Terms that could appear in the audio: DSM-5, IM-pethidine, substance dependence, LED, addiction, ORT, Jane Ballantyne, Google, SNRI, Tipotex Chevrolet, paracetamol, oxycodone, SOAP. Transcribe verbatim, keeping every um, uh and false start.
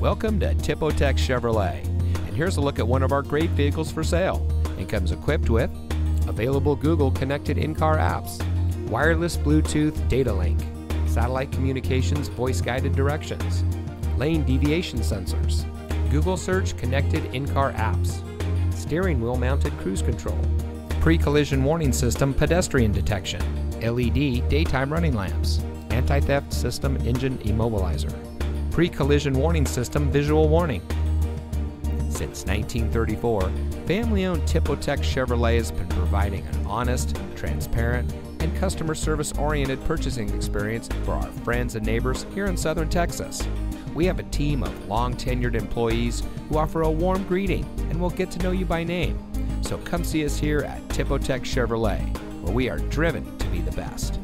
Welcome to Tipotex Chevrolet, and here's a look at one of our great vehicles for sale. It comes equipped with available Google connected in-car apps, wireless Bluetooth data link, satellite communications voice guided directions, lane deviation sensors, Google search connected in-car apps, steering wheel mounted cruise control, pre-collision warning system pedestrian detection, L E D daytime running lamps, anti-theft system engine immobilizer, pre-collision warning system visual warning. Since nineteen thirty-four, family-owned Tipotex Chevrolet has been providing an honest, transparent, and customer service-oriented purchasing experience for our friends and neighbors here in Southern Texas. We have a team of long-tenured employees who offer a warm greeting and will get to know you by name. So come see us here at Tipotex Chevrolet, where we are driven to be the best.